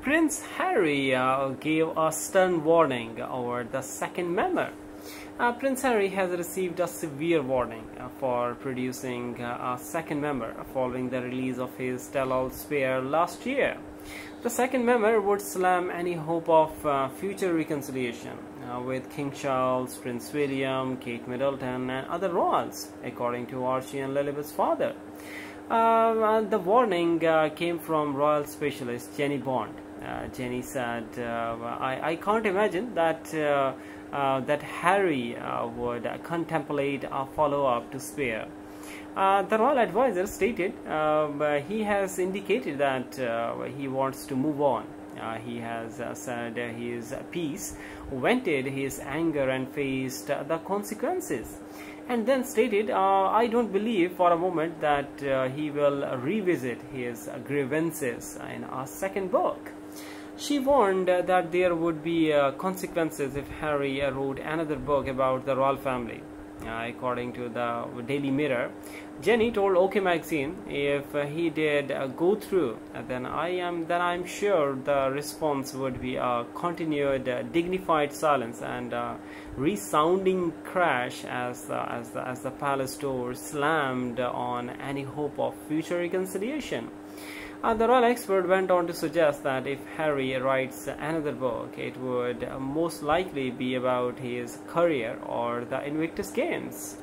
Prince Harry gave a stern warning over the second member. Prince Harry has received a severe warning for producing a second member following the release of his tell-all Spare last year. The second member would slam any hope of future reconciliation with King Charles, Prince William, Kate Middleton and other royals, according to Archie and Lilibet's father. The warning came from royal specialist Jennie Bond. Jennie said, I can't imagine that that Harry would contemplate a follow-up to Spare. The royal advisor stated he has indicated that he wants to move on. He has said his piece, vented his anger and faced the consequences, and then stated, I don't believe for a moment that he will revisit his grievances in a second book. She warned that there would be consequences if Harry wrote another book about the royal family. According to the Daily Mirror, Jennie told OK! Magazine, if he did go through, then I'm sure the response would be a continued dignified silence and resounding crash as the palace door slammed on any hope of future reconciliation. The royal expert went on to suggest that if Harry writes another book, it would most likely be about his career or the Invictus Games.